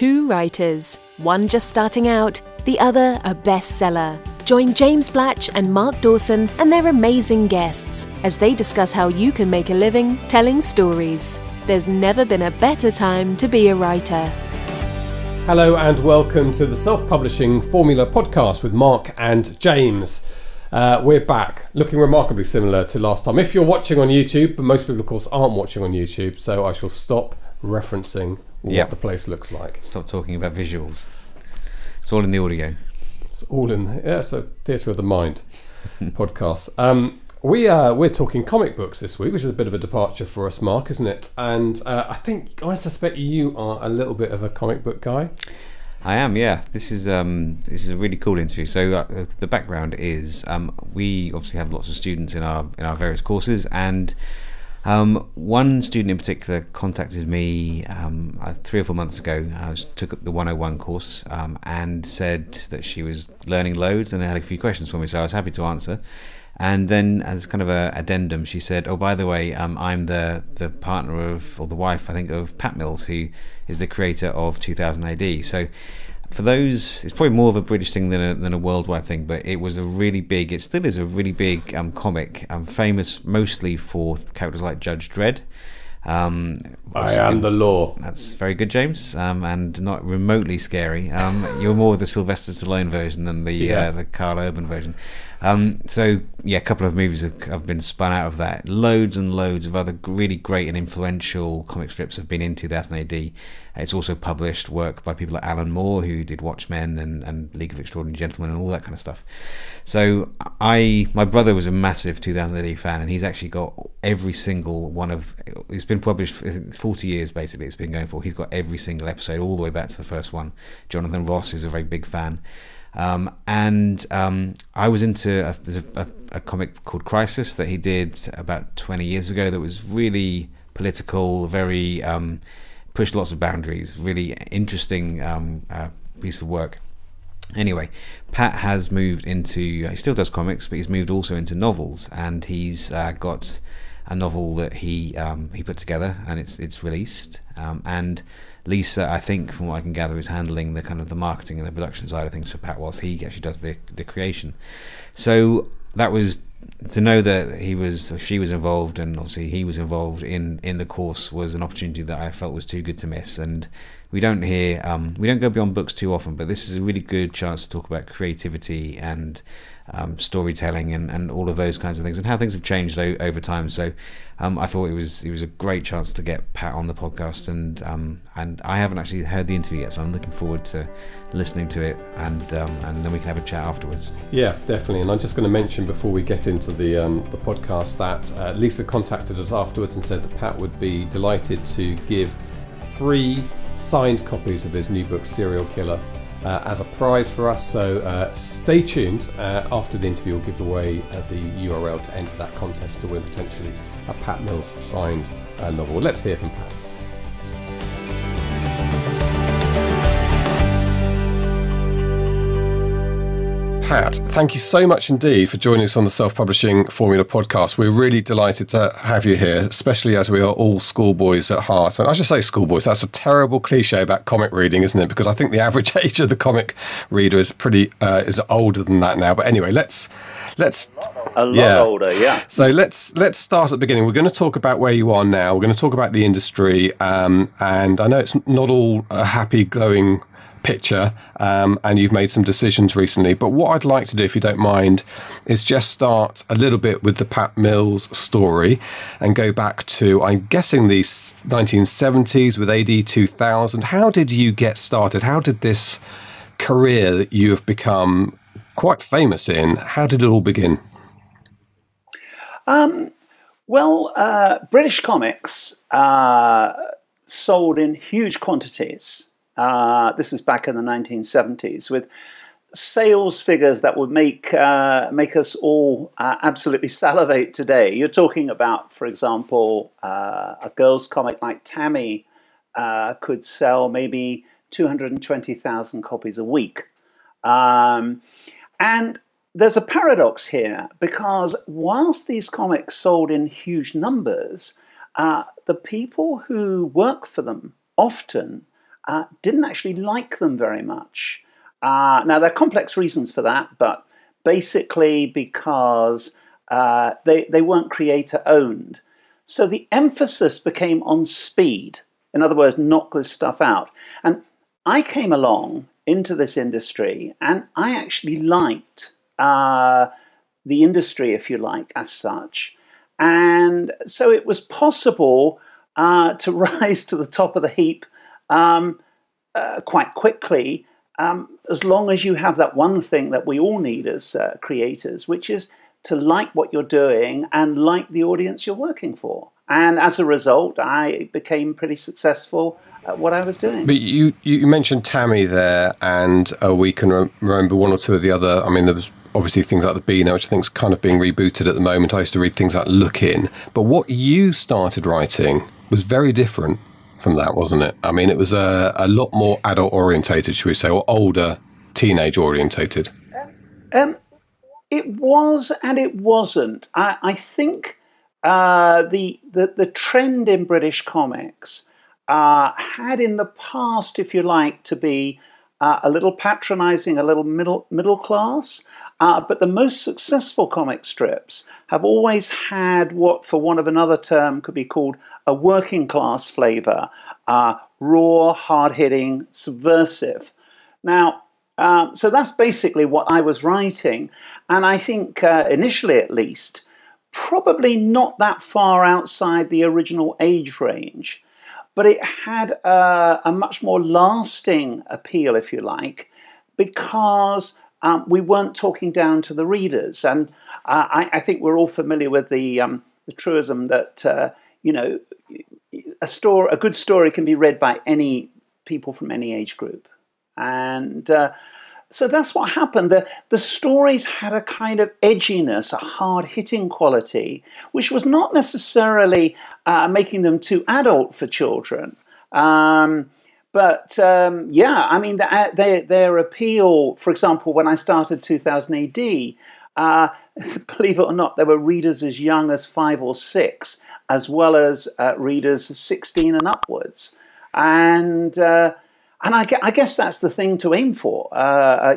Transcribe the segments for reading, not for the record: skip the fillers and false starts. two writers, one just starting out, the other a bestseller. Join James Blatch and Mark Dawson and their amazing guests as they discuss how you can make a living telling stories. There's never been a better time to be a writer. Hello and welcome to the Self-Publishing Formula Podcast with Mark and James. We're back, looking remarkably similar to last time. If you're watching on YouTube, but most people, of course, aren't watching on YouTube, so I shall stop referencing what the place looks like. Stop talking about visuals. It's all in the audio. It's all in the, so Theatre of the Mind podcast. We're talking comic books this week, which is a bit of a departure for us, Mark, isn't it? And I suspect you are a little bit of a comic book guy. I am, yeah. This is a really cool interview. So the background is we obviously have lots of students in our various courses, and one student in particular contacted me 3 or 4 months ago. I took up the 101 course and said that she was learning loads and had a few questions for me, so I was happy to answer. And then, as kind of an addendum, she said, "Oh, by the way, I'm the partner of, or the wife, I think, of Pat Mills, who is the creator of 2000 AD." So, for those, it's probably more of a British thing than a worldwide thing, but it was a really big. It still is a really big comic. Famous mostly for characters like Judge Dredd. I am the law. That's very good, James, and not remotely scary. You're more the Sylvester Stallone version than the Karl Urban version. So yeah, a couple of movies have been spun out of that. Loads and loads of other really great and influential comic strips have been in 2000 AD. It's also published work by people like Alan Moore, who did Watchmen and League of Extraordinary Gentlemen and all that kind of stuff. So my brother was a massive 2000 AD fan, and he's actually got every single one of. It's been published for 40 years basically. It's been going for. He's got every single episode all the way back to the first one. Jonathan Ross is a very big fan. I was into there's a comic called Crisis that he did about 20 years ago that was really political, very pushed lots of boundaries, really interesting piece of work. Anyway, Pat has moved into, he still does comics, but he's moved also into novels, and he's got a novel that he put together, and it's released, and Lisa, I think, from what I can gather, is handling the kind of the marketing and the production side of things for Pat whilst he actually does the creation. So that was to know that she was involved, and obviously he was involved in the course, was an opportunity that I felt was too good to miss. And we don't go beyond books too often, but this is a really good chance to talk about creativity and storytelling and all of those kinds of things, and how things have changed over time. So I thought it was a great chance to get Pat on the podcast, and I haven't actually heard the interview yet, so I'm looking forward to listening to it, and then we can have a chat afterwards. Yeah, definitely. And I'm just going to mention before we get into the podcast that Lisa contacted us afterwards and said that Pat would be delighted to give 3 signed copies of his new book Serial Killer as a prize for us, so stay tuned. After the interview we'll give away the URL to enter that contest to win potentially a Pat Mills signed novel. Let's hear from Pat. Pat, thank you so much indeed for joining us on the Self-Publishing Formula Podcast. We're really delighted to have you here, especially as we are all schoolboys at heart. And I should say schoolboys, that's a terrible cliche about comic reading, isn't it? Because I think the average age of the comic reader is pretty is older than that now. But anyway, let's So let's start at the beginning. We're going to talk about where you are now. We're going to talk about the industry, and I know it's not all a happy, glowing picture, and you've made some decisions recently, but what I'd like to do, if you don't mind, is just start a little bit with the Pat Mills story and go back to, I'm guessing, the 1970s with AD 2000. How did you get started? How did this career that you have become quite famous in, how did it all begin? British comics sold in huge quantities. This was back in the 1970s, with sales figures that would make us all absolutely salivate today. You're talking about, for example, a girls' comic like Tammy could sell maybe 220,000 copies a week. And there's a paradox here, because whilst these comics sold in huge numbers, the people who work for them often didn't actually like them very much. Now, there are complex reasons for that, but basically because they weren't creator-owned. So the emphasis became on speed. In other words, knock this stuff out. And I came along into this industry, and I actually liked the industry, if you like, as such. And so it was possible to rise to the top of the heap quite quickly, as long as you have that one thing that we all need as creators, which is to like what you're doing and like the audience you're working for. And as a result, I became pretty successful at what I was doing. But you mentioned Tammy there, and we can remember one or two of the other. I mean, there was obviously things like The Beano, which I think is kind of being rebooted at the moment. I used to read things like Look In. But what you started writing was very different from that, wasn't it? I mean, it was a lot more adult orientated, should we say, or older, teenage orientated. It was and it wasn't. I think the trend in British comics had in the past, if you like, to be a little patronising, a little middle class. But the most successful comic strips have always had what, for want of another term, could be called a working class flavour, raw, hard-hitting, subversive. Now, so that's basically what I was writing, and I think, initially at least, probably not that far outside the original age range, but it had a much more lasting appeal, if you like, because we weren't talking down to the readers. And I think we're all familiar with the truism that, you know, a good story can be read by any people from any age group. And so that's what happened. The stories had a kind of edginess, a hard-hitting quality, which was not necessarily making them too adult for children. But yeah, I mean, their appeal, for example, when I started 2000 AD, believe it or not, there were readers as young as 5 or 6, as well as readers 16 and upwards. And I guess that's the thing to aim for,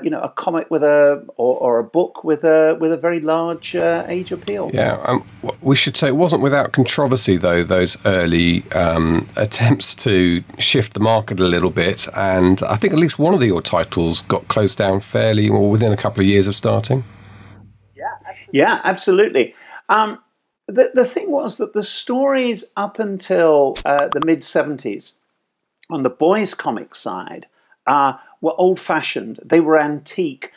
you know, a comic with or a book with a very large age appeal. Yeah, we should say it wasn't without controversy, though, those early attempts to shift the market a little bit. And I think at least one of your titles got closed down fairly, or within a couple of years of starting. Yeah, absolutely. Yeah, absolutely. The thing was that the stories up until the mid-70s, on the boys' comic side, were old-fashioned. They were antique.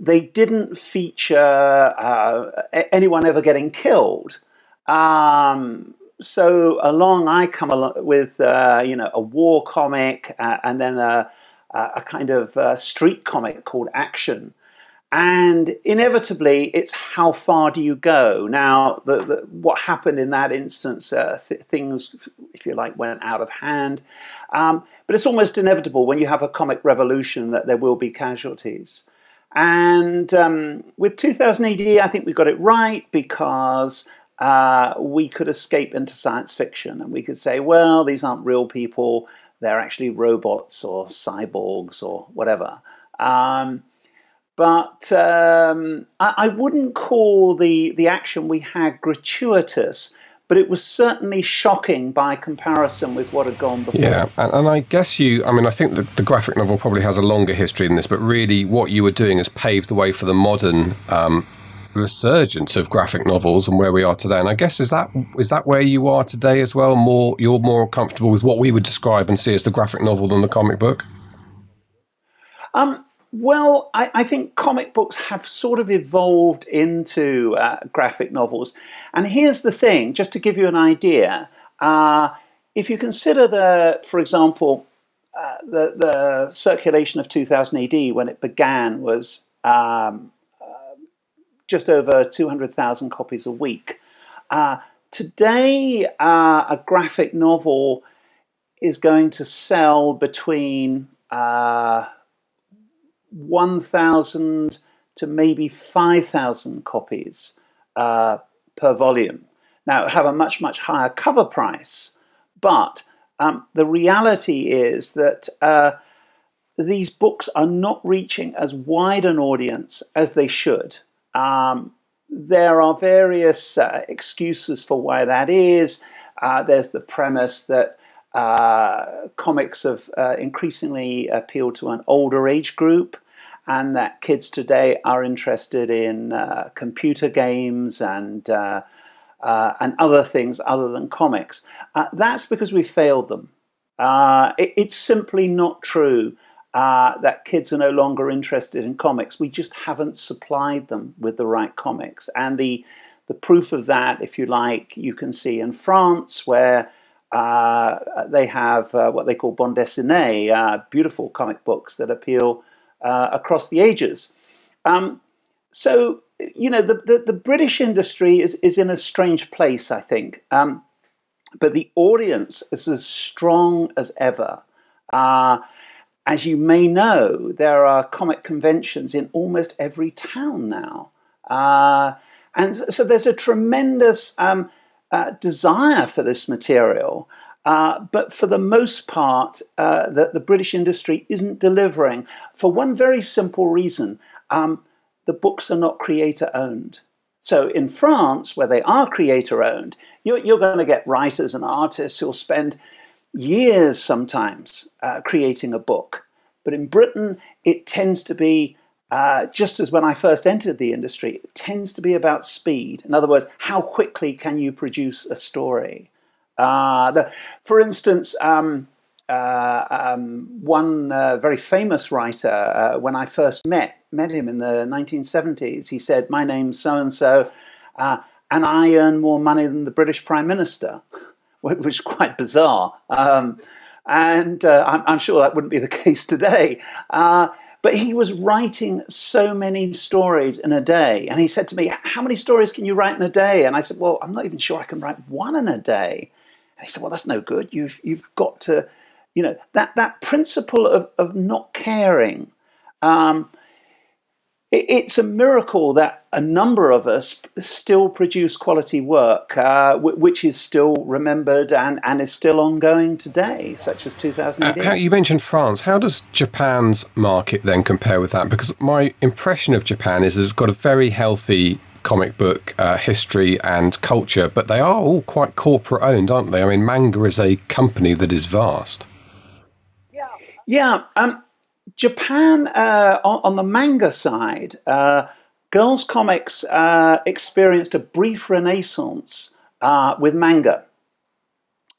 They didn't feature anyone ever getting killed. So along I come along with, you know, a war comic and then a kind of street comic called Action. And inevitably, it's how far do you go? Now, what happened in that instance, things, if you like, went out of hand. But it's almost inevitable when you have a comic revolution that there will be casualties. And with 2000 AD, I think we got it right because we could escape into science fiction. And we could say, well, these aren't real people. They're actually robots or cyborgs or whatever. But I wouldn't call the action we had gratuitous, but it was certainly shocking by comparison with what had gone before. Yeah, and I guess I mean, I think the graphic novel probably has a longer history than this, but really what you were doing has paved the way for the modern resurgence of graphic novels and where we are today. And I guess is that where you are today as well? You're more comfortable with what we would describe and see as the graphic novel than the comic book? Well, I think comic books have sort of evolved into graphic novels. And here's the thing, just to give you an idea. If you consider, for example, the circulation of 2000 AD when it began was just over 200,000 copies a week. Today, a graphic novel is going to sell between 1,000 to maybe 5,000 copies per volume. Now, it have a much, much higher cover price, but The reality is that these books are not reaching as wide an audience as they should. There are various excuses for why that is. There's the premise that comics have increasingly appealed to an older age group, and that kids today are interested in computer games and other things other than comics. That's because we failed them. It's simply not true that kids are no longer interested in comics. We just haven't supplied them with the right comics. And the proof of that, if you like, you can see in France, where they have what they call bande dessinée, beautiful comic books that appeal across the ages. So, you know, the British industry is in a strange place, I think. But the audience is as strong as ever. As you may know, there are comic conventions in almost every town now. And so there's a tremendous desire for this material. But for the most part, the British industry isn't delivering, for one very simple reason. The books are not creator-owned. So in France, where they are creator-owned, you're going to get writers and artists who'll spend years sometimes creating a book. But in Britain, it tends to be, just as when I first entered the industry, it tends to be about speed. In other words, how quickly can you produce a story? For instance, one very famous writer, when I first met him in the 1970s, he said, "My name's so-and-so, and I earn more money than the British Prime Minister," which was quite bizarre. I'm sure that wouldn't be the case today. But he was writing so many stories in a day. And he said to me, "How many stories can you write in a day?" And I said, "Well, I'm not even sure I can write one in a day." And he said, "Well, that's no good. You've got to," you know, that principle of not caring. It's a miracle that a number of us still produce quality work, which is still remembered and is still ongoing today, such as 2000 AD. You mentioned France. How does Japan's market then compare with that? Because my impression of Japan is it's got a very healthy comic book history and culture, but they are all quite corporate owned, aren't they? I mean, manga is a company that is vast. Yeah. Japan, on the manga side, girls' comics experienced a brief renaissance with manga.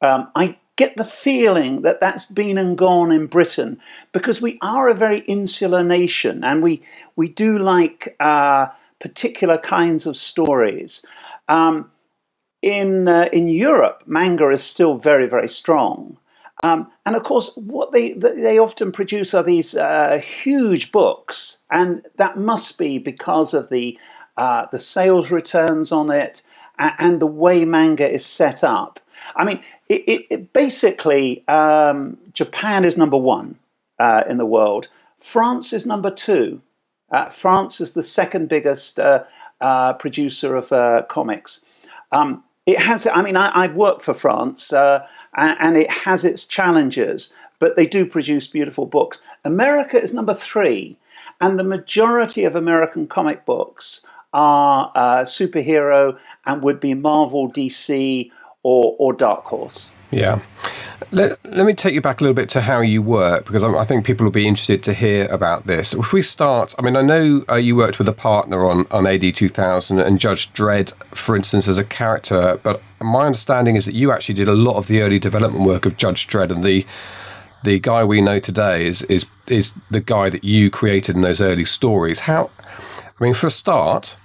I get the feeling that that's been and gone in Britain, because we are a very insular nation, and we do like particular kinds of stories. In Europe, manga is still very, very strong. And of course, what they often produce are these huge books, and that must be because of the sales returns on it and the way manga is set up. I mean, it basically, Japan is number one in the world. France is number two. France is the second biggest producer of comics. It has, I mean, I've worked for France, and it has its challenges, but they do produce beautiful books. America is number three, and the majority of American comic books are superhero and would be Marvel, DC, or Dark Horse. Yeah. Let me take you back a little bit to how you work, because I think people will be interested to hear about this. If we start, I mean, I know you worked with a partner on AD 2000 and Judge Dredd, for instance, as a character, but my understanding is that you actually did a lot of the early development work of Judge Dredd, and the guy we know today is the guy that you created in those early stories. How, I mean, for a start,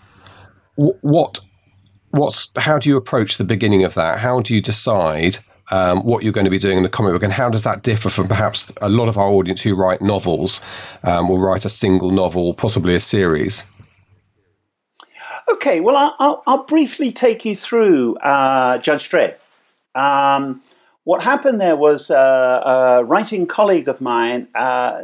how do you approach the beginning of that? How do you decide what you're going to be doing in the comic book, and how does that differ from perhaps a lot of our audience who write novels, will write a single novel, possibly a series? Okay, well, I'll briefly take you through Judge Dredd. What happened there was a writing colleague of mine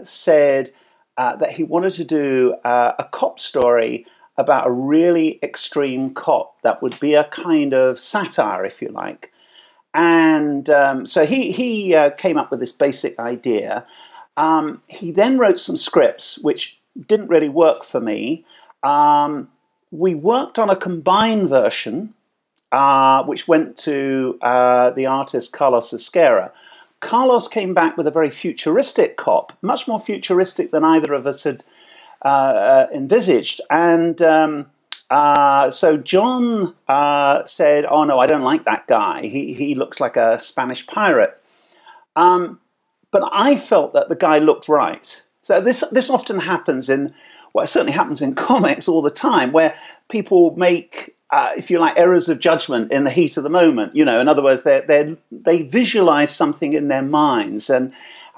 said that he wanted to do a cop story about a really extreme cop that would be a kind of satire, if you like. And so he came up with this basic idea. He then wrote some scripts, which didn't really work for me. We worked on a combined version, which went to the artist Carlos Esquera. Carlos came back with a very futuristic cop, much more futuristic than either of us had envisaged. And so John said, oh no, I don't like that guy. He looks like a Spanish pirate. But I felt that the guy looked right. So this often happens in, well, it certainly happens in comics all the time, where people make, if you like, errors of judgment in the heat of the moment. You know, in other words, they visualize something in their minds. And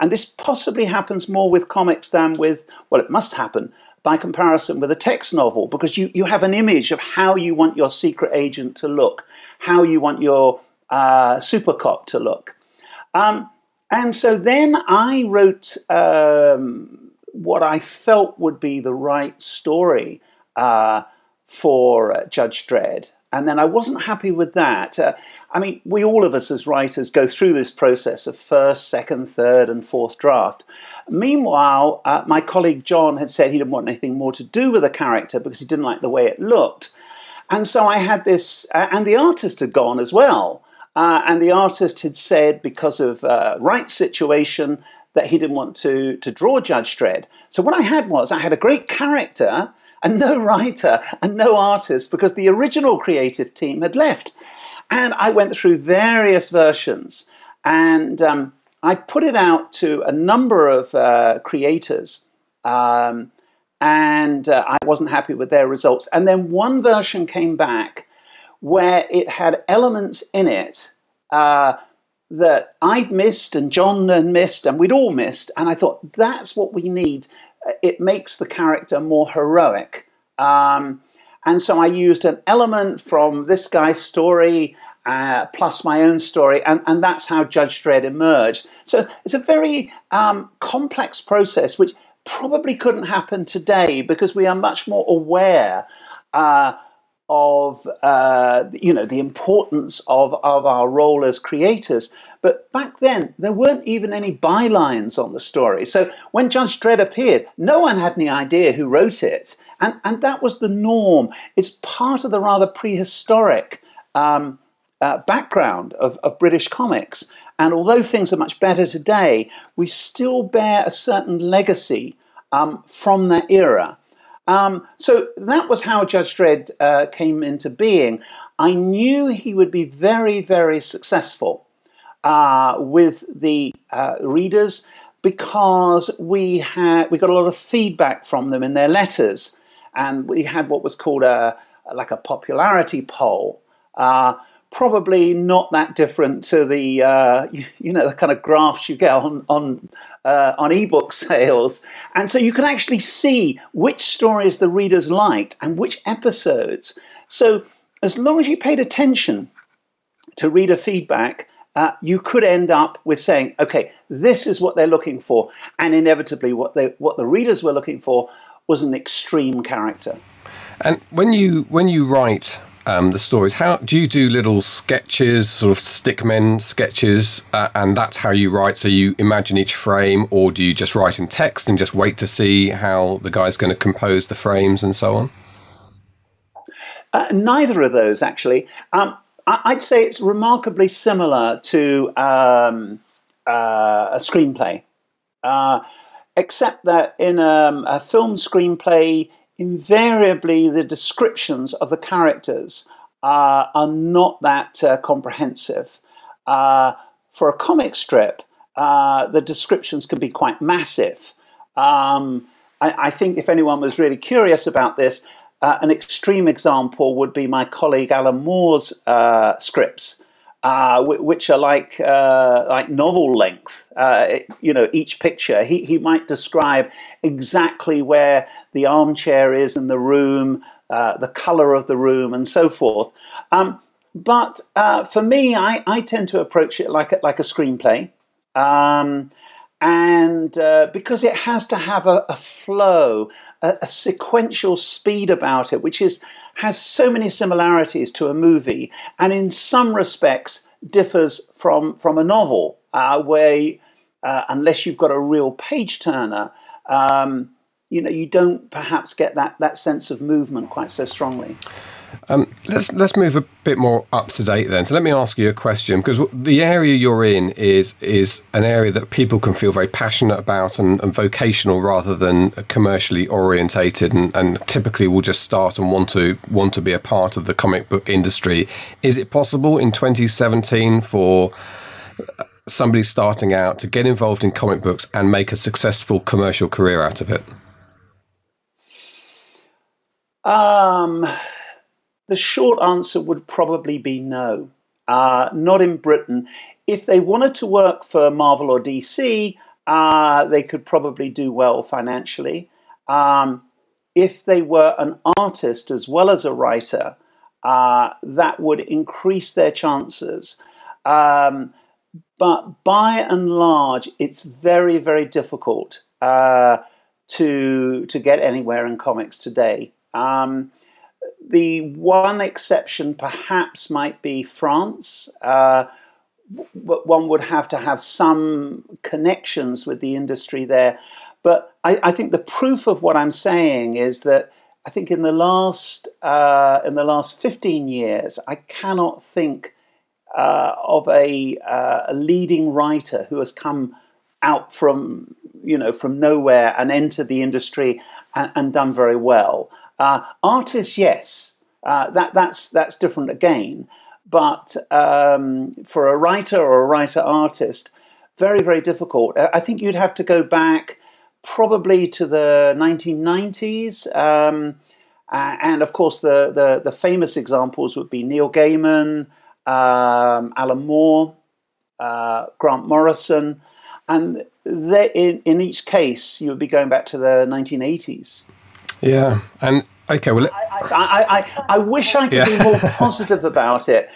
this possibly happens more with comics than with, well, it must happen by comparison with a text novel, because you have an image of how you want your secret agent to look, how you want your super cop to look. And so then I wrote what I felt would be the right story for Judge Dredd. And then I wasn't happy with that. I mean, we all of us as writers go through this process of first, second, third, and fourth draft. Meanwhile, my colleague John had said he didn't want anything more to do with the character because he didn't like the way it looked. And so I had this, and the artist had gone as well. And the artist had said, because of Wright's situation, that he didn't want to draw Judge Dredd. So what I had was, I had a great character and no writer and no artist, because the original creative team had left. And I went through various versions, and I put it out to a number of creators, and I wasn't happy with their results. And then one version came back where it had elements in it that I'd missed and John had missed and we'd all missed. And I thought, that's what we need. It makes the character more heroic. And so I used an element from this guy's story plus my own story, and that's how Judge Dredd emerged. So it's a very complex process, which probably couldn't happen today because we are much more aware of you know, the importance of our role as creators. But back then, there weren't even any bylines on the story. So when Judge Dredd appeared, no one had any idea who wrote it. And that was the norm. It's part of the rather prehistoric background of British comics. And although things are much better today, we still bear a certain legacy from that era. So that was how Judge Dredd came into being. I knew he would be very, very successful with the readers, because we got a lot of feedback from them in their letters, and we had what was called like a popularity poll. Probably not that different to the you know, the kind of graphs you get on ebook sales, and so you can actually see which stories the readers liked and which episodes. So as long as you paid attention to reader feedback, you could end up with saying, okay, this is what they're looking for, and inevitably what the readers were looking for was an extreme character. And when you write the stories, how do you do little sketches, sort of stickmen sketches, and that's how you write? So you imagine each frame, or do you just write in text and just wait to see how the guy's going to compose the frames and so on? Neither of those, actually. I'd say it's remarkably similar to a screenplay, except that in a film screenplay, invariably, the descriptions of the characters are not that comprehensive. For a comic strip, the descriptions can be quite massive. I think if anyone was really curious about this, an extreme example would be my colleague Alan Moore's scripts, which are like novel length. You know, each picture, he might describe exactly where the armchair is in the room, the colour of the room, and so forth. But for me, I tend to approach it like a screenplay, And because it has to have a flow, a sequential speed about it, which has so many similarities to a movie, and in some respects differs from a novel, where unless you've got a real page turner, you know, you don't perhaps get that sense of movement quite so strongly. Let's move a bit more up to date then. So let me ask you a question, because the area you're in is an area that people can feel very passionate about and vocational rather than commercially orientated, and typically will just start and want to be a part of the comic book industry. Is it possible in 2017 for somebody starting out to get involved in comic books and make a successful commercial career out of it? The short answer would probably be no, not in Britain. If they wanted to work for Marvel or DC, they could probably do well financially. If they were an artist as well as a writer, that would increase their chances. But by and large, it's very, very difficult to get anywhere in comics today. The one exception perhaps might be France. One would have to have some connections with the industry there. But I think the proof of what I'm saying is that I think in the last 15 years, I cannot think of a leading writer who has come out from nowhere and entered the industry and done very well. Artists, yes, that's different again. But for a writer or a writer-artist, very, very difficult. I think you'd have to go back probably to the 1990s. And of course, the famous examples would be Neil Gaiman, Alan Moore, Grant Morrison. And in each case, you would be going back to the 1980s. Yeah, and okay. Well, I wish I could be more positive about it.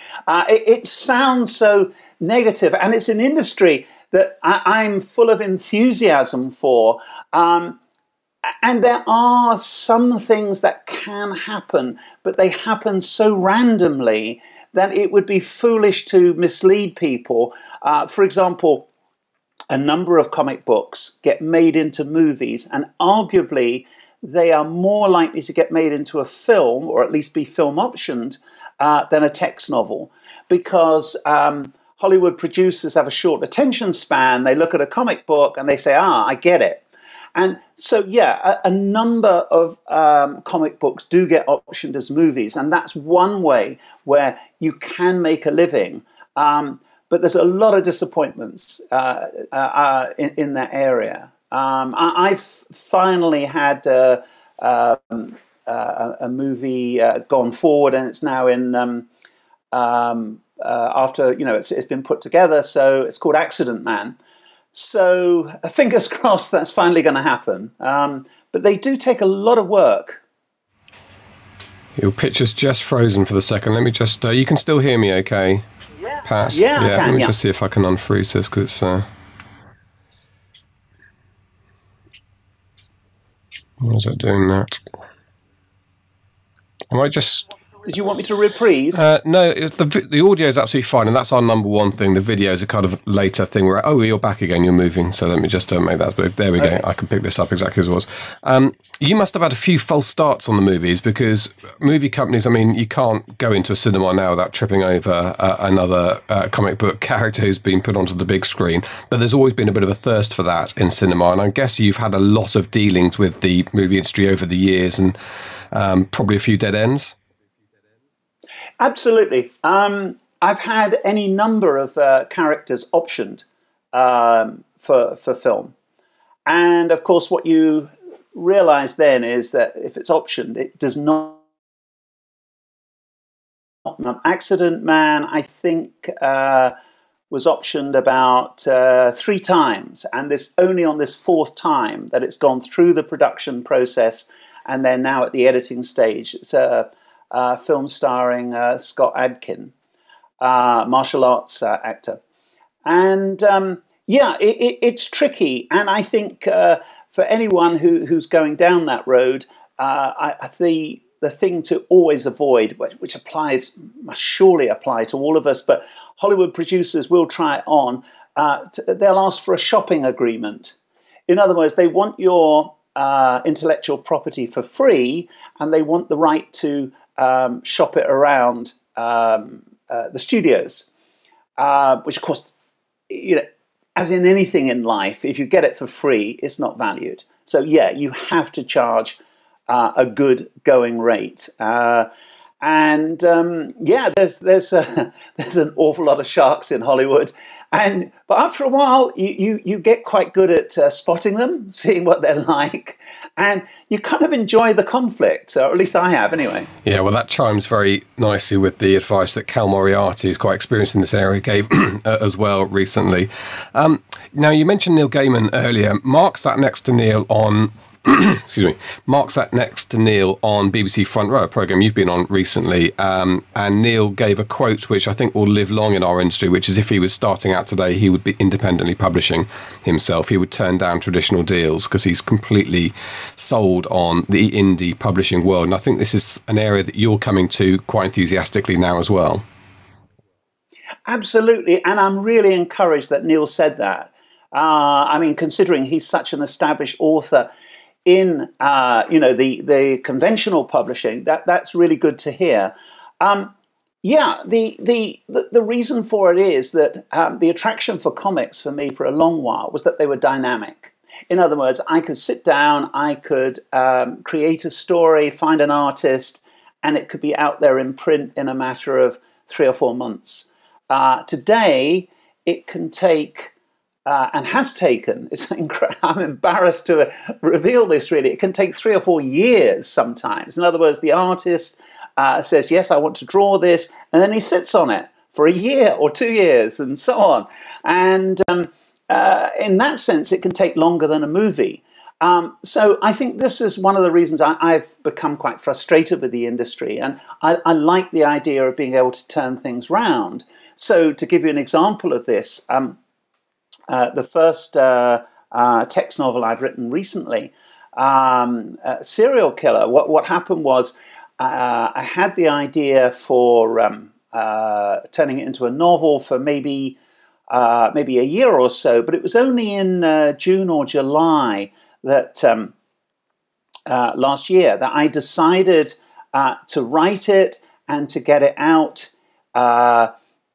It sounds so negative, and it's an industry that I'm full of enthusiasm for. And there are some things that can happen, but they happen so randomly that it would be foolish to mislead people. For example, a number of comic books get made into movies, and arguably they are more likely to get made into a film, or at least be film optioned, than a text novel, because Hollywood producers have a short attention span. They look at a comic book and they say, ah, I get it. And so, yeah, a number of comic books do get optioned as movies, and that's one way where you can make a living. But there's a lot of disappointments in that area. I've finally had a movie gone forward, and it's now in after, you know, it's been put together. So it's called Accident Man. So fingers crossed that's finally going to happen. But they do take a lot of work. Your picture's just frozen for the second. Let me just. You can still hear me, okay? Yeah. Pat. Yeah. I can, let me just see if I can unfreeze this, because it's. Why is it doing that? Am I just... Did you want me to reprise? No, the audio is absolutely fine, and that's our number one thing. The video is a kind of later thing where, oh, you're back again, you're moving, so let me just make that. But there we go, I can pick this up exactly as it was. You must have had a few false starts on the movies, because movie companies, I mean, you can't go into a cinema now without tripping over another comic book character who's been put onto the big screen, but there's always been a bit of a thirst for that in cinema, and I guess you've had a lot of dealings with the movie industry over the years, and probably a few dead ends. Absolutely. I've had any number of characters optioned for film. And, of course, what you realise then is that if it's optioned, it does not... Accident Man, I think, was optioned about 3 times. And it's only on this 4th time that it's gone through the production process, and they're now at the editing stage. It's a... film starring Scott Adkin, martial arts actor. And Yeah, it's tricky. And I think for anyone who's going down that road, the thing to always avoid, which must surely apply to all of us, but Hollywood producers will try it on, they'll ask for a shopping agreement. In other words, they want your intellectual property for free, and they want the right to shop it around the studios, which of course, you know, as in anything in life, if you get it for free, it's not valued. So yeah, you have to charge a good going rate. Yeah, there's an awful lot of sharks in Hollywood, but after a while you get quite good at spotting them, seeing what they're like, and you kind of enjoy the conflict, or at least I have anyway. Yeah, well that chimes very nicely with the advice that Cal Moriarty, who's quite experienced in this area, gave as well recently. Now you mentioned Neil Gaiman earlier. Mark sat next to Neil on excuse me. Mark sat next to Neil on BBC Front Row, a programme you've been on recently, and Neil gave a quote which I think will live long in our industry, which is if he was starting out today, he would be independently publishing himself. He would turn down traditional deals because he's completely sold on the indie publishing world. And I think this is an area that you're coming to quite enthusiastically now as well. Absolutely, and I'm really encouraged that Neil said that. I mean, considering he's such an established author in you know, the conventional publishing, that's really good to hear. Yeah, the reason for it is that the attraction for comics for me for a long while was that they were dynamic. In other words, I could sit down, I could create a story, find an artist, and it could be out there in print in a matter of 3 or 4 months. Today, it can take and has taken, I'm embarrassed to reveal this really, it can take 3 or 4 years sometimes. In other words, the artist says, yes, I want to draw this, and then he sits on it for a year or 2 years and so on. And in that sense, it can take longer than a movie. So I think this is one of the reasons I've become quite frustrated with the industry, and I like the idea of being able to turn things round. So to give you an example of this, the first text novel I've written recently, Serial Killer, what happened was I had the idea for turning it into a novel for maybe a year or so, but it was only in June or July that last year that I decided to write it and to get it out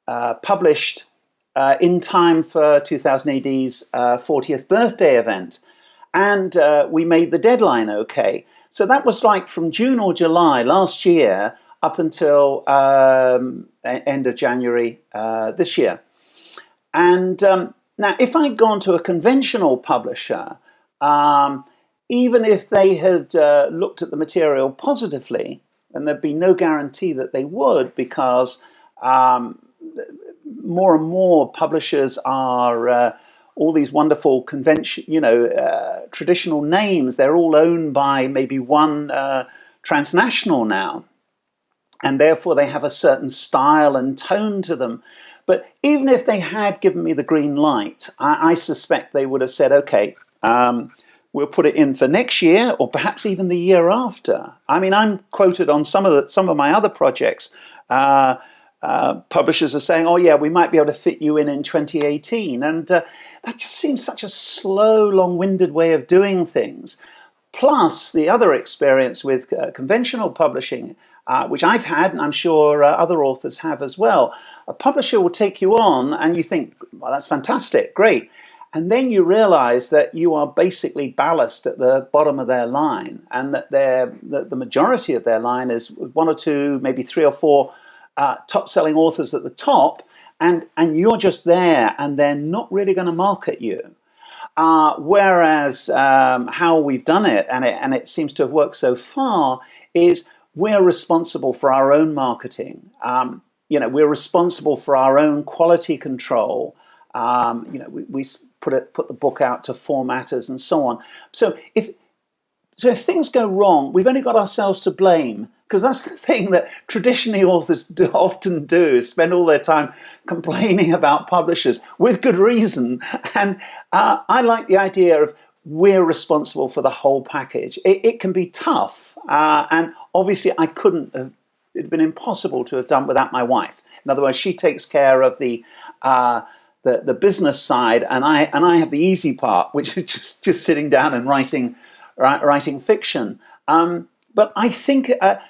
published in time for 2000 AD's 40th birthday event. And we made the deadline okay. So that was like from June or July last year up until end of January this year. And now if I'd gone to a conventional publisher, even if they had looked at the material positively, and there'd be no guarantee that they would, because more and more publishers are all these wonderful convention, you know, traditional names. They're all owned by maybe one transnational now, and therefore they have a certain style and tone to them. But even if they had given me the green light, I suspect they would have said, okay, we'll put it in for next year or perhaps even the year after. I mean, I'm quoted on some of my other projects. Publishers are saying, oh yeah, we might be able to fit you in 2018. And that just seems such a slow, long-winded way of doing things. Plus, the other experience with conventional publishing, which I've had, and I'm sure other authors have as well, a publisher will take you on and you think, well, that's fantastic, great. And then you realize that you are basically ballast at the bottom of their line, and that, the majority of their line is 1 or 2, maybe 3 or 4 top-selling authors at the top, and you're just there, and they're not really going to market you. Whereas how we've done it, and it seems to have worked so far, is we're responsible for our own marketing. You know, we're responsible for our own quality control. You know, we put the book out to formatters and so on. So if things go wrong, we've only got ourselves to blame. Because that's the thing that traditionally authors often do, is spend all their time complaining about publishers, with good reason. And I like the idea of we're responsible for the whole package. It can be tough. And obviously I couldn't have, it'd been impossible to have done without my wife. In other words, she takes care of the business side, and I have the easy part, which is just sitting down and writing fiction. But I think it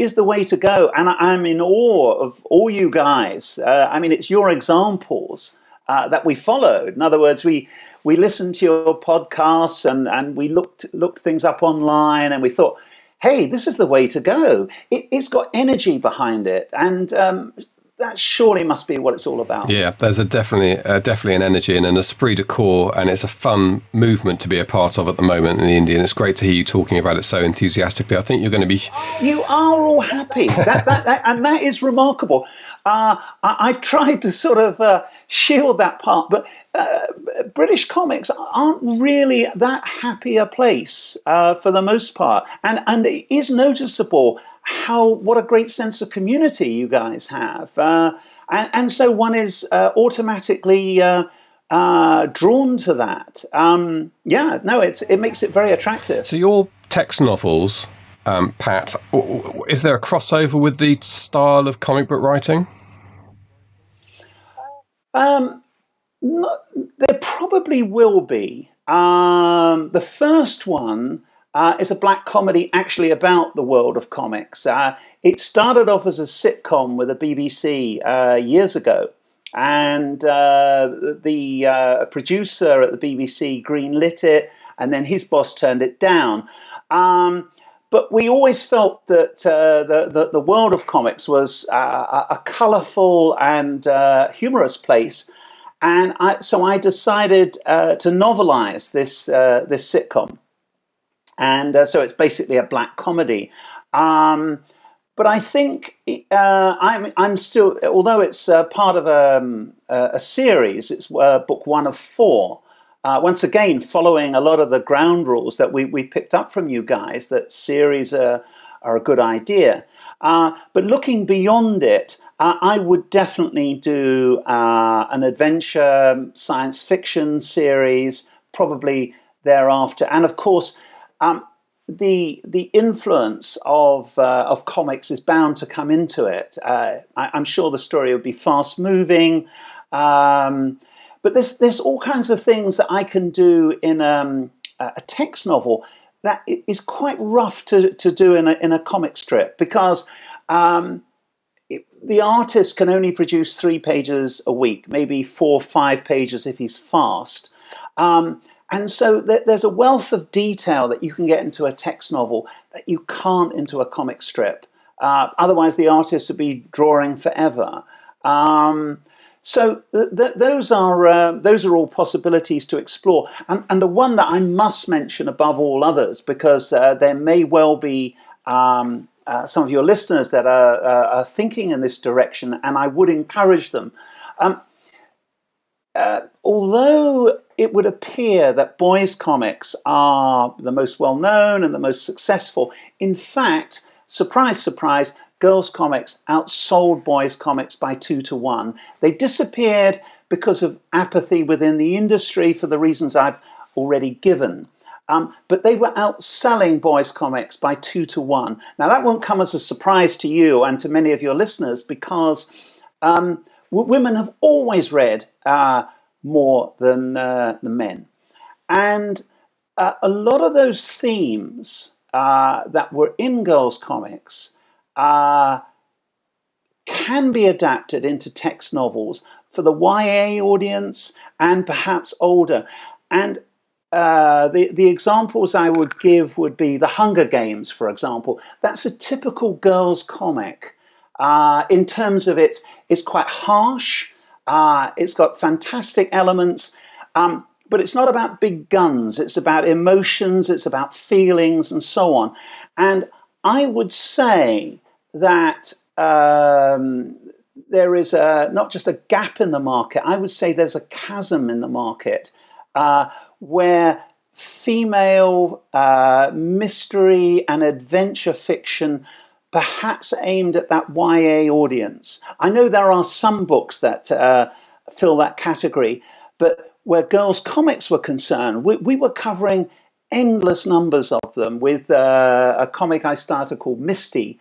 is the way to go, and I'm in awe of all you guys. I mean, it's your examples that we followed. In other words, we listened to your podcasts and we looked things up online, and we thought, hey, this is the way to go. It's got energy behind it, and that surely must be what it's all about. Yeah, there's definitely an energy and an esprit de corps, and it's a fun movement to be a part of at the moment in India. And it's great to hear you talking about it so enthusiastically. I think you're going to be... You are all happy, and that is remarkable. I've tried to sort of shield that part, but British comics aren't really that happy a place for the most part, and it is noticeable what a great sense of community you guys have, and so one is automatically drawn to that. Yeah, no, it makes it very attractive. So your text novels, Pat, is there a crossover with the style of comic book writing? No, there probably will be. The first one is a black comedy actually about the world of comics. It started off as a sitcom with the BBC years ago, and the producer at the BBC greenlit it, and then his boss turned it down. But we always felt that the world of comics was a colourful and humorous place. And so I decided to novelize this sitcom, and so it's basically a black comedy. But I think I'm still, although it's part of a series, it's book one of four. Once again, following a lot of the ground rules that we picked up from you guys, that series are a good idea. But looking beyond it, I would definitely do an adventure science fiction series, probably thereafter. And of course, the influence of comics is bound to come into it. I'm sure the story would be fast moving, but there's all kinds of things that I can do in a text novel that is quite rough to do in a comic strip, because the artist can only produce 3 pages a week, maybe 4 or 5 pages if he's fast. And so there's a wealth of detail that you can get into a text novel that you can't into a comic strip. Otherwise, the artist would be drawing forever. So those are all possibilities to explore. And the one that I must mention above all others, because there may well be some of your listeners that are thinking in this direction, and I would encourage them. Although it would appear that boys' comics are the most well-known and the most successful, in fact, surprise, surprise, girls' comics outsold boys' comics by 2 to 1. They disappeared because of apathy within the industry for the reasons I've already given. But they were outselling boys' comics by 2 to 1. Now, that won't come as a surprise to you and to many of your listeners, because women have always read more than men. And a lot of those themes that were in girls' comics can be adapted into text novels for the YA audience and perhaps older. And the examples I would give would be The Hunger Games, for example. That's a typical girls' comic in terms of it's quite harsh. It's got fantastic elements, but it's not about big guns. It's about emotions, it's about feelings, and so on. And I would say that there is not just a gap in the market, I would say there's a chasm in the market where female mystery and adventure fiction perhaps aimed at that YA audience. I know there are some books that fill that category, but where girls' comics were concerned, we were covering endless numbers of them with a comic I started called Misty,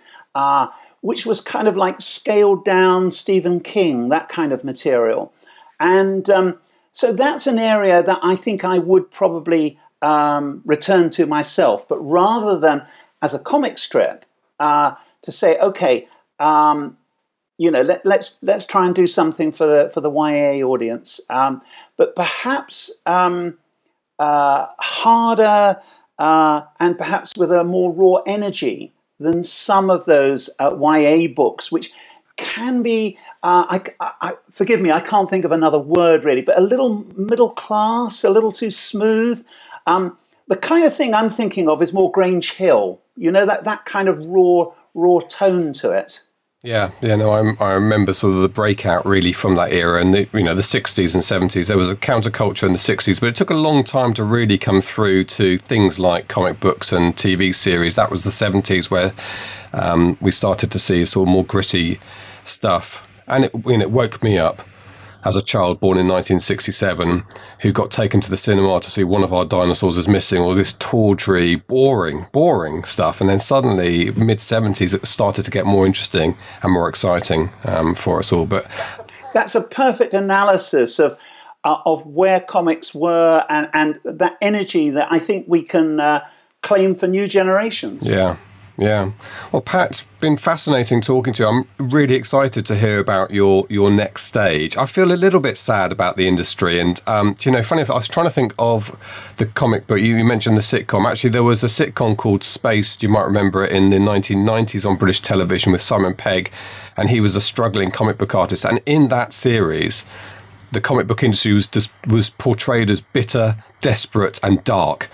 which was kind of like scaled down Stephen King, that kind of material. And so that's an area that I think I would probably return to myself, but rather than as a comic strip, to say, okay, you know, let's try and do something for the YA audience, but perhaps harder and perhaps with a more raw energy than some of those YA books, which can be, forgive me, I can't think of another word really, but a little middle class, a little too smooth. The kind of thing I'm thinking of is more Grange Hill, you know, that kind of raw tone to it. Yeah, yeah, no, I remember sort of the breakout really from that era, and the, you know, the 60s and 70s. There was a counterculture in the 60s, but it took a long time to really come through to things like comic books and TV series. That was the 70s where we started to see sort of more gritty stuff, and it woke me up as a child born in 1967 who got taken to the cinema to see One of Our Dinosaurs Is Missing, all this tawdry, boring stuff. And then suddenly, mid-70s, it started to get more interesting and more exciting for us all. But that's a perfect analysis of where comics were and that energy that I think we can claim for new generations. Yeah. Yeah. Well, Pat, it's been fascinating talking to you. I'm really excited to hear about your next stage. I feel a little bit sad about the industry. And, you know, funny, I was trying to think of the comic book. You mentioned the sitcom. Actually, there was a sitcom called Space. You might remember it in the 1990s on British television with Simon Pegg. And he was a struggling comic book artist. And in that series, the comic book industry was portrayed as bitter, desperate and dark.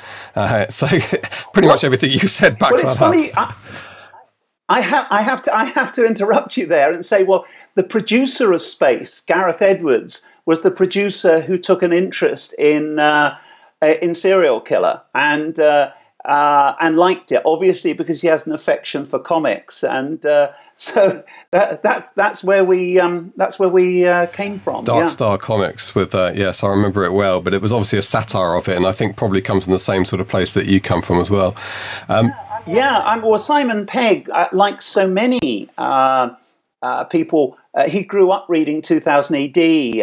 So pretty much everything you said backs that up. Well, it's funny. I have to interrupt you there and say, well, the producer of Space, Gareth Edwards, was the producer who took an interest in Serial Killer and liked it, obviously, because he has an affection for comics, and so that's where we came from. Dark Star Comics with yes, I remember it well, but it was obviously a satire of it, and I think probably comes from the same sort of place that you come from as well. Well, Simon Pegg, like so many people, he grew up reading 2000 AD,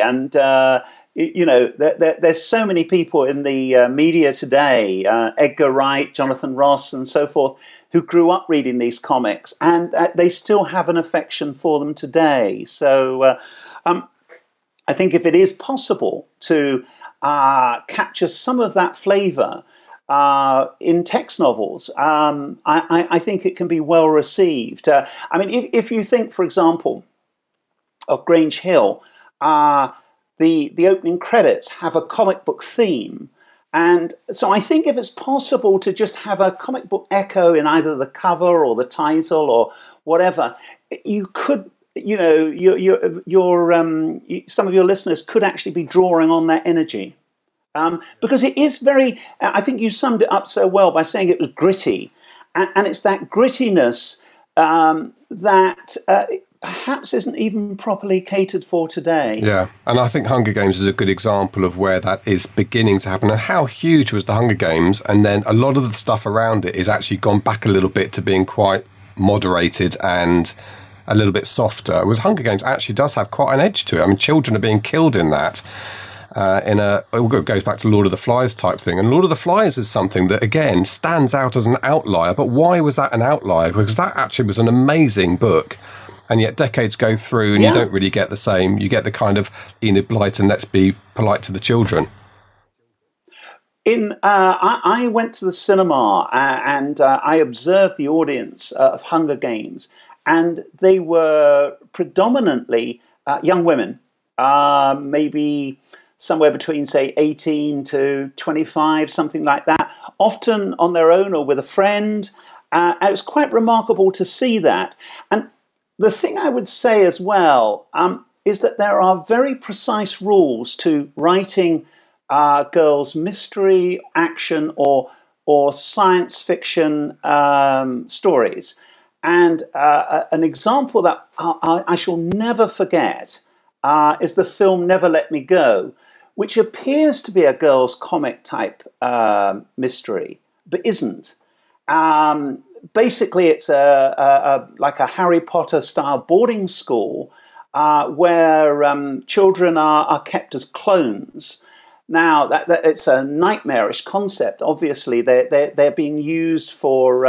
and you know, there's so many people in the media today, Edgar Wright, Jonathan Ross and so forth, who grew up reading these comics, and they still have an affection for them today. So I think if it is possible to capture some of that flavour in text novels, I think it can be well received. I mean, if you think, for example, of Grange Hill, the opening credits have a comic book theme. And so I think if it's possible to just have a comic book echo in either the cover or the title or whatever, you could, you know, some of your listeners could actually be drawing on that energy. Because it is very, I think you summed it up so well by saying it was gritty. And it's that grittiness that... perhaps isn't even properly catered for today. Yeah, and I think Hunger Games is a good example of where that is beginning to happen, and how huge was the Hunger Games, and then a lot of the stuff around it is actually gone back a little bit to being quite moderated and a little bit softer. Was Hunger Games actually does have quite an edge to it. I mean, children are being killed in that. It goes back to Lord of the Flies type thing, and Lord of the Flies is something that again stands out as an outlier. But why was that an outlier? Because that actually was an amazing book. And yet decades go through and you don't really get the same. You get the kind of Enid Blyton, let's be polite to the children. I went to the cinema and I observed the audience of Hunger Games, and they were predominantly young women, maybe somewhere between, say, 18 to 25, something like that, often on their own or with a friend. And it was quite remarkable to see that. And the thing I would say as well is that there are very precise rules to writing girls' mystery, action, or science fiction stories. And an example that I shall never forget is the film Never Let Me Go, which appears to be a girls' comic type mystery, but isn't. Basically, it's like a Harry Potter style boarding school where children are kept as clones. Now, it's a nightmarish concept. Obviously, they're being used for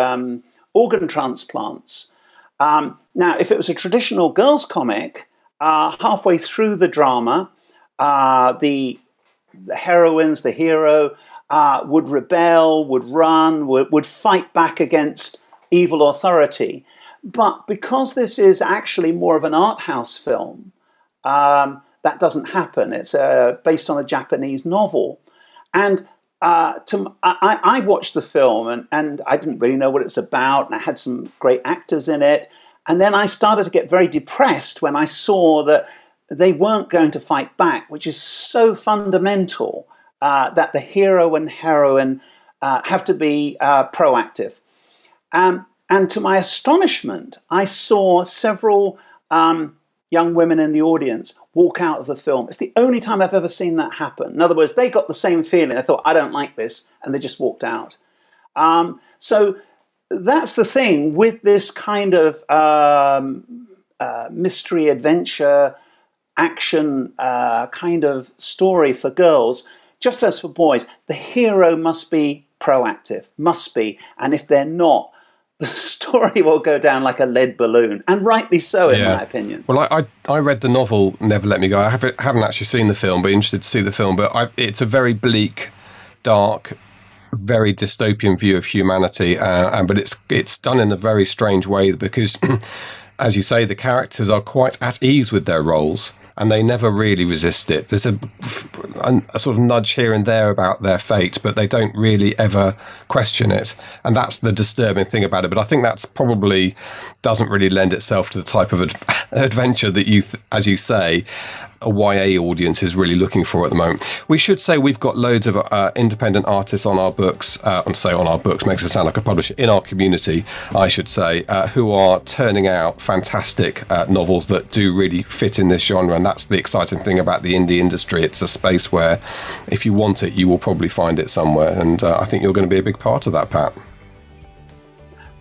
organ transplants. Now, if it was a traditional girls' comic, halfway through the drama, the heroines, the hero, would rebel, would run, would fight back against evil authority. But because this is actually more of an art house film, that doesn't happen. It's based on a Japanese novel. And I watched the film, and I didn't really know what it was about, and I had some great actors in it. And then I started to get very depressed when I saw that they weren't going to fight back, which is so fundamental. That the hero and heroine have to be proactive. And to my astonishment, I saw several young women in the audience walk out of the film. It's the only time I've ever seen that happen. In other words, they got the same feeling. They thought, I don't like this, and they just walked out. So that's the thing with this kind of mystery, adventure, action kind of story for girls. Just as for boys, the hero must be proactive, must be. And if they're not, the story will go down like a lead balloon, and rightly so, in my opinion. Well, I read the novel Never Let Me Go. I haven't actually seen the film, but interested to see the film. But it's a very bleak, dark, very dystopian view of humanity. But it's done in a very strange way because, as you say, the characters are quite at ease with their roles. And they never really resist it. There's a sort of nudge here and there about their fate, but they don't really ever question it. And that's the disturbing thing about it. But I think that's probably doesn't really lend itself to the type of adventure that, as you say, a YA audience is really looking for at the moment. We should say we've got loads of independent artists on our books, on our books makes it sound like a publisher, in our community, I should say, who are turning out fantastic novels that do really fit in this genre. And that's the exciting thing about the indie industry. It's a space where if you want it, you will probably find it somewhere. And I think you're going to be a big part of that, Pat.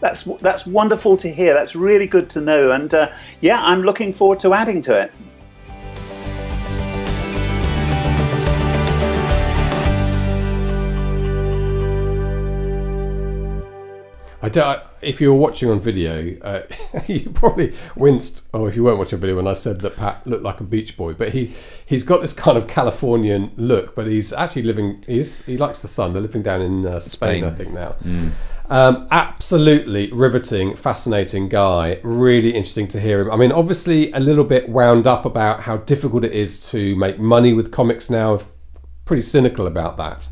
That's wonderful to hear. That's really good to know. And yeah, I'm looking forward to adding to it. If you were watching on video, you probably winced. Oh, if you weren't watching video, when I said that Pat looked like a beach boy, but he's got this kind of Californian look, but he's actually living. He likes the sun. They're living down in Spain, I think now. Mm. Absolutely riveting, fascinating guy. Really interesting to hear him. I mean, obviously a little bit wound up about how difficult it is to make money with comics now. Pretty cynical about that.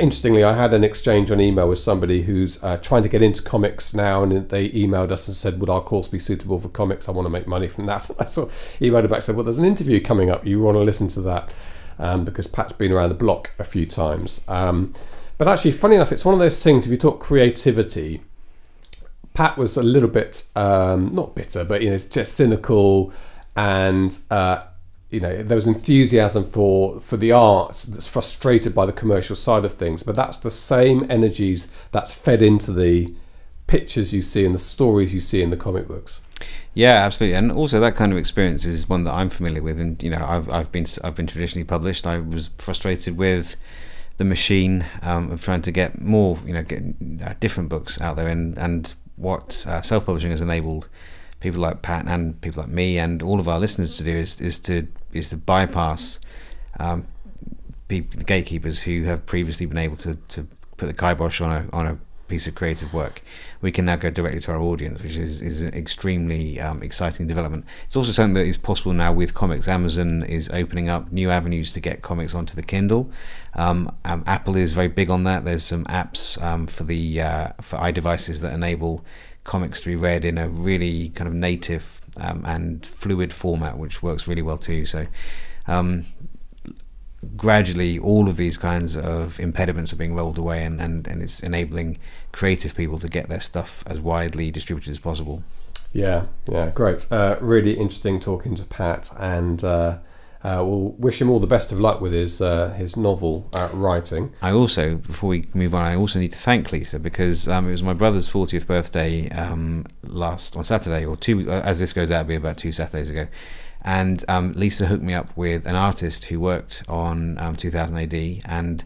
Interestingly, I had an exchange on email with somebody who's trying to get into comics now, and they emailed us and said, would our course be suitable for comics? I want to make money from that. And I sort of emailed her back and said, well, there's an interview coming up. You want to listen to that because Pat's been around the block a few times. But actually, funny enough, it's one of those things, if you talk creativity, Pat was a little bit, not bitter, but you know, just cynical and you know, there was enthusiasm for the arts that's frustrated by the commercial side of things, but that's the same energies that's fed into the pictures you see and the stories you see in the comic books. Yeah, absolutely. And also that kind of experience is one that I'm familiar with, and you know, I've been traditionally published. I was frustrated with the machine of trying to get more, you know, different books out there, and what self-publishing has enabled people like Pat and people like me and all of our listeners to do is to bypass the gatekeepers who have previously been able to put the kibosh on a piece of creative work. We can now go directly to our audience, which is an extremely exciting development. It's also something that is possible now with comics. Amazon is opening up new avenues to get comics onto the Kindle. Apple is very big on that. There's some apps for iDevices that enable comics to be read in a really kind of native and fluid format, which works really well too. So gradually all of these kinds of impediments are being rolled away, and it's enabling creative people to get their stuff as widely distributed as possible. Yeah, great. Really interesting talking to Pat, and we'll wish him all the best of luck with his novel writing. I also, before we move on, I also need to thank Lisa, because it was my brother's 40th birthday on Saturday, or two, as this goes out, it'll be about 2 Saturdays ago. And Lisa hooked me up with an artist who worked on 2000 AD, and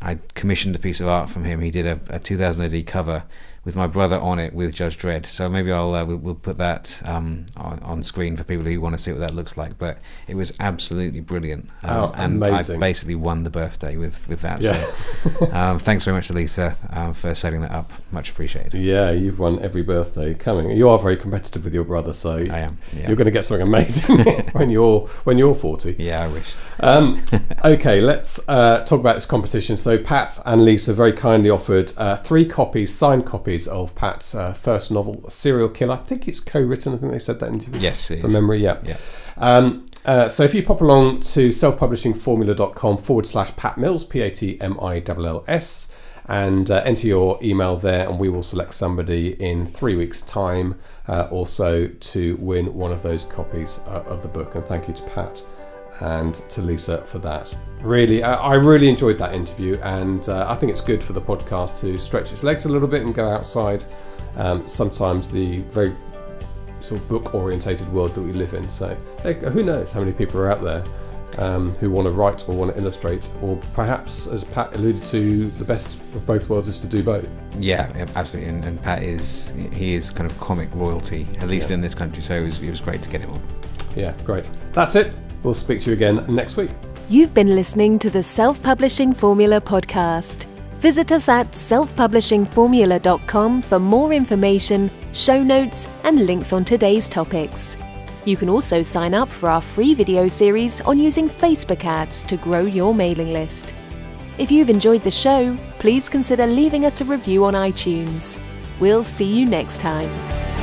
I commissioned a piece of art from him. He did a 2000 AD cover with my brother on it with Judge Dredd. So maybe we'll put that on screen for people who want to see what that looks like. But it was absolutely brilliant, and amazing. I basically won the birthday with that. Yeah. So thanks very much to Lisa for setting that up. Much appreciated. Yeah, you've won every birthday coming. You are very competitive with your brother, so I am. Yeah. You're going to get something amazing when you're 40. Yeah, I wish. Okay, let's talk about this competition. So Pat and Lisa very kindly offered 3 copies, signed copies, of Pat's first novel, Serial Killer. I think it's co-written. I think they said that in the memory. Yeah. So if you pop along to selfpublishingformula.com/Pat Mills, PATMILLS, and enter your email there, and we will select somebody in 3 weeks' time or so to win one of those copies of the book. And thank you to Pat and to Lisa for that. Really, I really enjoyed that interview, and I think it's good for the podcast to stretch its legs a little bit and go outside sometimes the very sort of book orientated world that we live in. So who knows how many people are out there who want to write or want to illustrate, or perhaps, as Pat alluded to, the best of both worlds is to do both. Yeah, absolutely. And Pat is kind of comic royalty, at least in this country, so it was great to get him on. Yeah, great. That's it. We'll speak to you again next week. You've been listening to the Self-Publishing Formula podcast. Visit us at selfpublishingformula.com for more information, show notes, and links on today's topics. You can also sign up for our free video series on using Facebook ads to grow your mailing list. If you've enjoyed the show, please consider leaving us a review on iTunes. We'll see you next time.